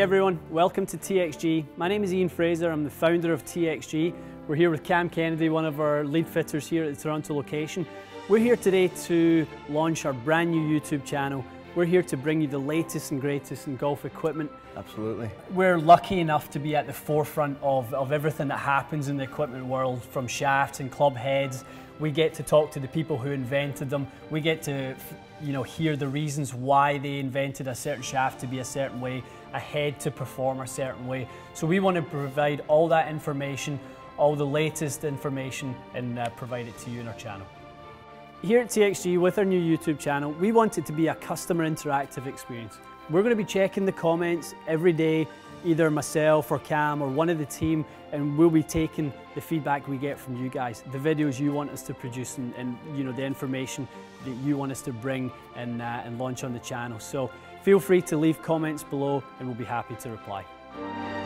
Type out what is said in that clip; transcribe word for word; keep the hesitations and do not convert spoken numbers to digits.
Hey everyone, welcome to T X G. My name is Ian Fraser, I'm the founder of T X G. We're here with Cam Kennedy, one of our lead fitters here at the Toronto location. We're here today to launch our brand new YouTube channel. We're here to bring you the latest and greatest in golf equipment. Absolutely. We're lucky enough to be at the forefront of, of everything that happens in the equipment world, from shafts and club heads. We get to talk to the people who invented them. We get to you know, hear the reasons why they invented a certain shaft to be a certain way, a head to perform a certain way. So we want to provide all that information, all the latest information, and uh, provide it to you in our channel. Here at T X G, with our new YouTube channel, we want it to be a customer interactive experience. We're going to be checking the comments every day, either myself or Cam or one of the team, and we'll be taking the feedback we get from you guys, the videos you want us to produce, and, and you know the information that you want us to bring and, uh, and launch on the channel. So feel free to leave comments below and we'll be happy to reply.